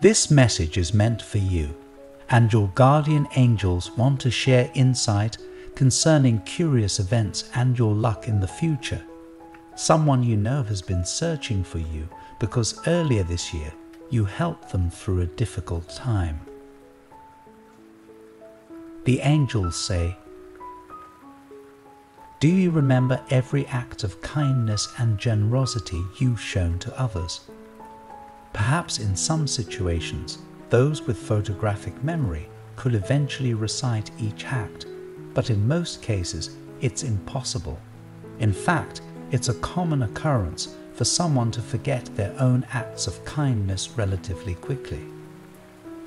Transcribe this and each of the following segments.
This message is meant for you, and your guardian angels want to share insight concerning curious events and your luck in the future. Someone you know has been searching for you because earlier this year you helped them through a difficult time. The angels say, "Do you remember every act of kindness and generosity you've shown to others? Perhaps in some situations, those with photographic memory could eventually recite each act, but in most cases, it's impossible. In fact, it's a common occurrence for someone to forget their own acts of kindness relatively quickly.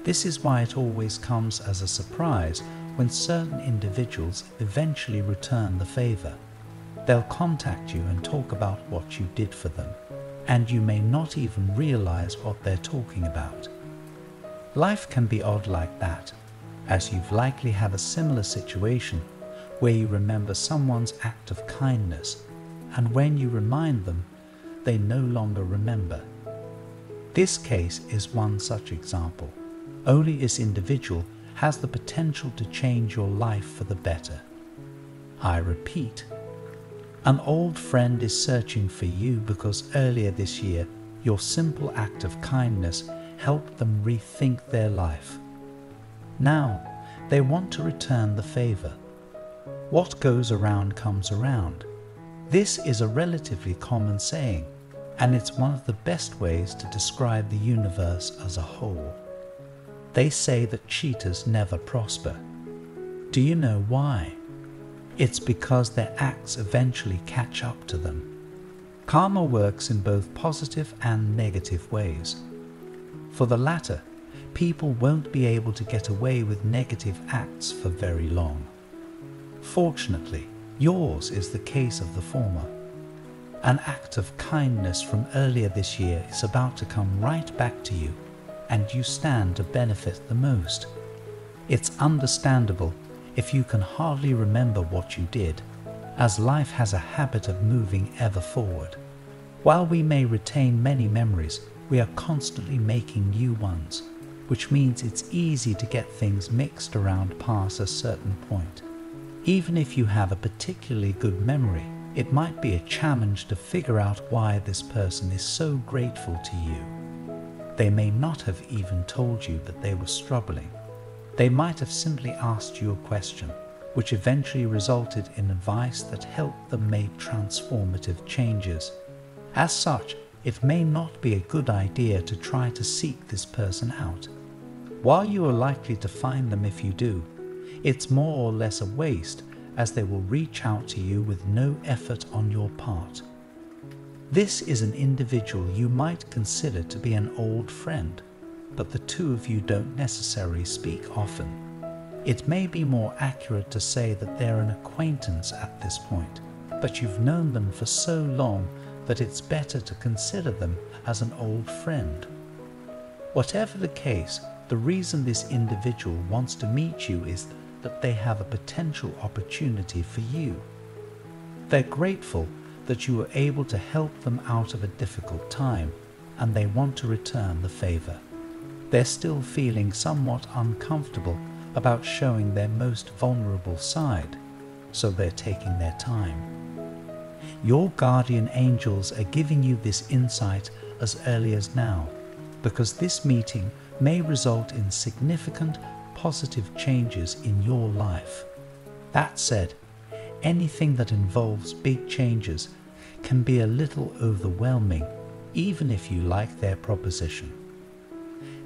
This is why it always comes as a surprise when certain individuals eventually return the favor. They'll contact you and talk about what you did for them, and you may not even realize what they're talking about. Life can be odd like that, as you've likely had a similar situation where you remember someone's act of kindness, and when you remind them, they no longer remember. This case is one such example. Only this individual has the potential to change your life for the better. I repeat, an old friend is searching for you because earlier this year, your simple act of kindness helped them rethink their life. Now, they want to return the favor. What goes around comes around. This is a relatively common saying, and it's one of the best ways to describe the universe as a whole. They say that cheaters never prosper. Do you know why? It's because their acts eventually catch up to them. Karma works in both positive and negative ways. For the latter, people won't be able to get away with negative acts for very long. Fortunately, yours is the case of the former. An act of kindness from earlier this year is about to come right back to you, and you stand to benefit the most. It's understandable if you can hardly remember what you did, as life has a habit of moving ever forward. While we may retain many memories, we are constantly making new ones, which means it's easy to get things mixed around past a certain point. Even if you have a particularly good memory, it might be a challenge to figure out why this person is so grateful to you. They may not have even told you that they were struggling. They might have simply asked you a question, which eventually resulted in advice that helped them make transformative changes. As such, it may not be a good idea to try to seek this person out. While you are likely to find them if you do, it's more or less a waste, as they will reach out to you with no effort on your part. This is an individual you might consider to be an old friend, but the two of you don't necessarily speak often. It may be more accurate to say that they're an acquaintance at this point, but you've known them for so long that it's better to consider them as an old friend. Whatever the case, the reason this individual wants to meet you is that they have a potential opportunity for you. They're grateful that you were able to help them out of a difficult time, and they want to return the favor. They're still feeling somewhat uncomfortable about showing their most vulnerable side, so they're taking their time. Your guardian angels are giving you this insight as early as now, because this meeting may result in significant positive changes in your life. That said, anything that involves big changes can be a little overwhelming, even if you like their proposition.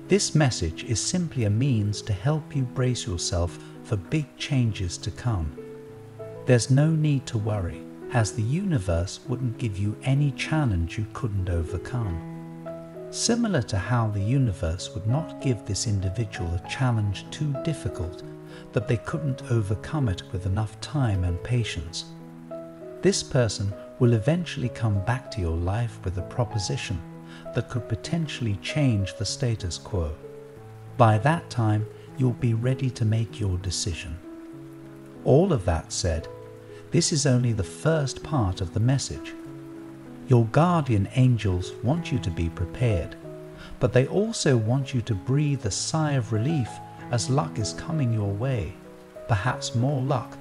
This message is simply a means to help you brace yourself for big changes to come. There's no need to worry, as the universe wouldn't give you any challenge you couldn't overcome. Similar to how the universe would not give this individual a challenge too difficult that they couldn't overcome it with enough time and patience. This person will eventually come back to your life with a proposition that could potentially change the status quo. By that time, you'll be ready to make your decision. All of that said, this is only the first part of the message. Your guardian angels want you to be prepared, but they also want you to breathe a sigh of relief as luck is coming your way, perhaps more luck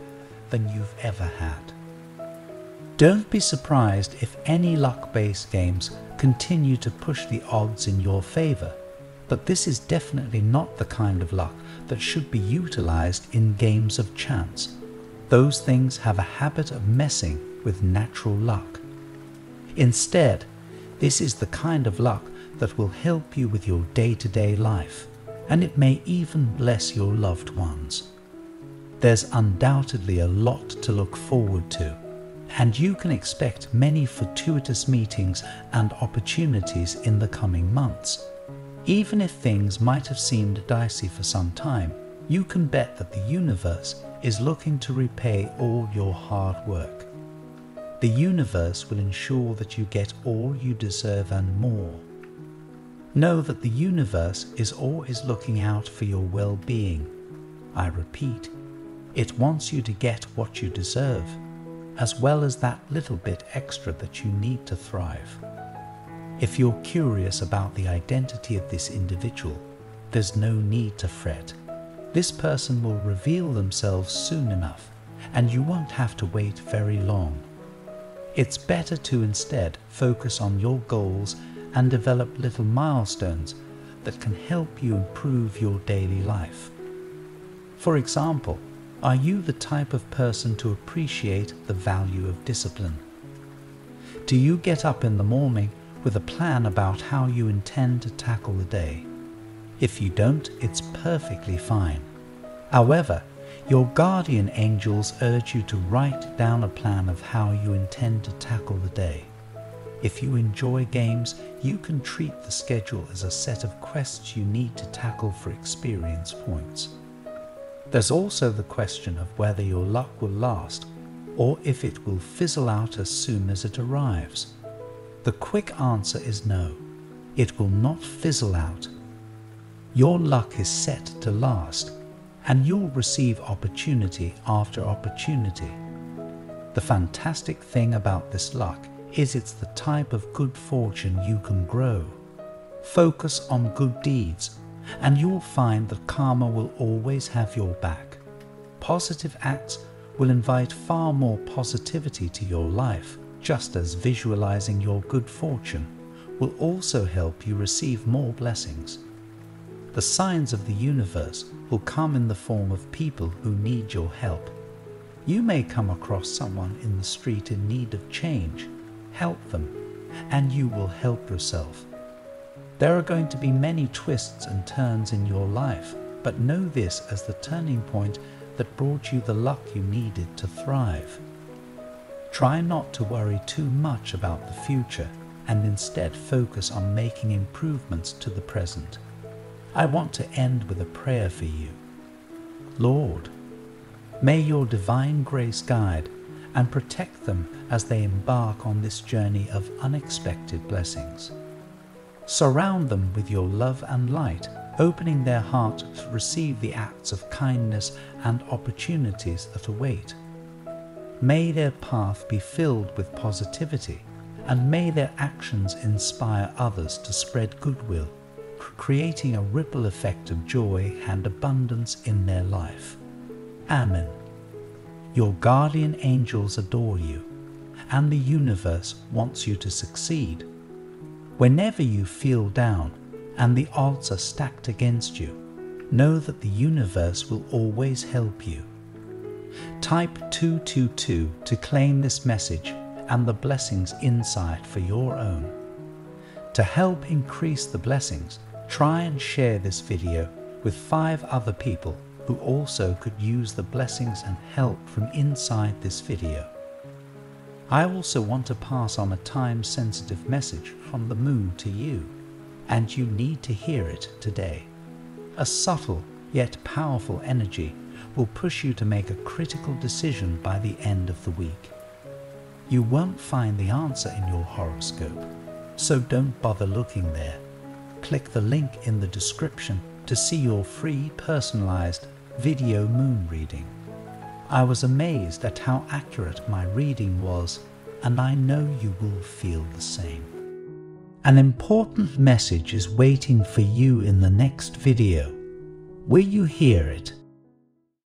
than you've ever had. Don't be surprised if any luck-based games continue to push the odds in your favor, but this is definitely not the kind of luck that should be utilized in games of chance. Those things have a habit of messing with natural luck. Instead, this is the kind of luck that will help you with your day-to-day life, and it may even bless your loved ones. There's undoubtedly a lot to look forward to, and you can expect many fortuitous meetings and opportunities in the coming months. Even if things might have seemed dicey for some time, you can bet that the universe is looking to repay all your hard work. The universe will ensure that you get all you deserve and more. Know that the universe is always looking out for your well-being. I repeat, it wants you to get what you deserve, as well as that little bit extra that you need to thrive. If you're curious about the identity of this individual, there's no need to fret. This person will reveal themselves soon enough, and you won't have to wait very long. It's better to instead focus on your goals and develop little milestones that can help you improve your daily life. For example, are you the type of person to appreciate the value of discipline? Do you get up in the morning with a plan about how you intend to tackle the day? If you don't, it's perfectly fine. However, your guardian angels urge you to write down a plan of how you intend to tackle the day. If you enjoy games, you can treat the schedule as a set of quests you need to tackle for experience points. There's also the question of whether your luck will last, or if it will fizzle out as soon as it arrives. The quick answer is no, it will not fizzle out. Your luck is set to last, and you'll receive opportunity after opportunity. The fantastic thing about this luck is it's the type of good fortune you can grow. Focus on good deeds, and you'll find that karma will always have your back. Positive acts will invite far more positivity to your life, just as visualizing your good fortune will also help you receive more blessings. The signs of the universe will come in the form of people who need your help. You may come across someone in the street in need of change. Help them, and you will help yourself. There are going to be many twists and turns in your life, but know this as the turning point that brought you the luck you needed to thrive. Try not to worry too much about the future and instead focus on making improvements to the present. I want to end with a prayer for you. Lord, may your divine grace guide and protect them as they embark on this journey of unexpected blessings. Surround them with your love and light, opening their heart to receive the acts of kindness and opportunities that await. May their path be filled with positivity, and may their actions inspire others to spread goodwill, creating a ripple effect of joy and abundance in their life. Amen. Your guardian angels adore you, and the universe wants you to succeed. Whenever you feel down and the odds are stacked against you, know that the universe will always help you. Type 222 to claim this message and the blessings inside for your own. To help increase the blessings, try and share this video with 5 other people who also could use the blessings and help from inside this video. I also want to pass on a time-sensitive message from the moon to you, and you need to hear it today. A subtle yet powerful energy will push you to make a critical decision by the end of the week. You won't find the answer in your horoscope, so don't bother looking there. Click the link in the description to see your free personalized video moon reading. I was amazed at how accurate my reading was, and I know you will feel the same. An important message is waiting for you in the next video. Will you hear it?